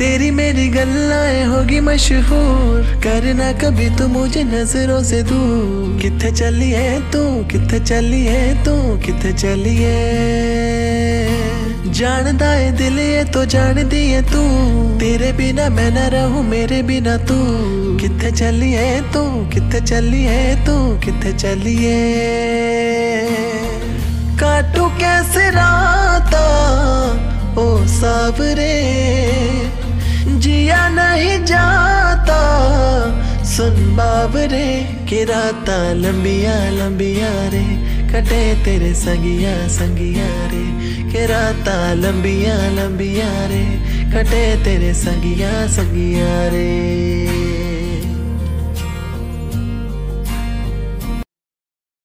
तेरी मेरी गल्लाएं होगी मशहूर, करना कभी तू मुझे नजरों से दूर। किथे चली है तू, किथे चली है तू, किथे चली है। जानदा है दिल ये तो जानदी है तू, तेरे बिना मैं ना रहूं मेरे बिना तू। किथे चली है तू, किथे चली है तू, किथे चली है। काटू कैसे राता ओ साबरे, जिया नहीं जाता सुन बाबरे। कि राता लंबिया लंबिया रे कटे तेरे संगिया संगिया रे। कि राता लंबिया लंबिया रे कटे तेरे संगिया संगिया रे।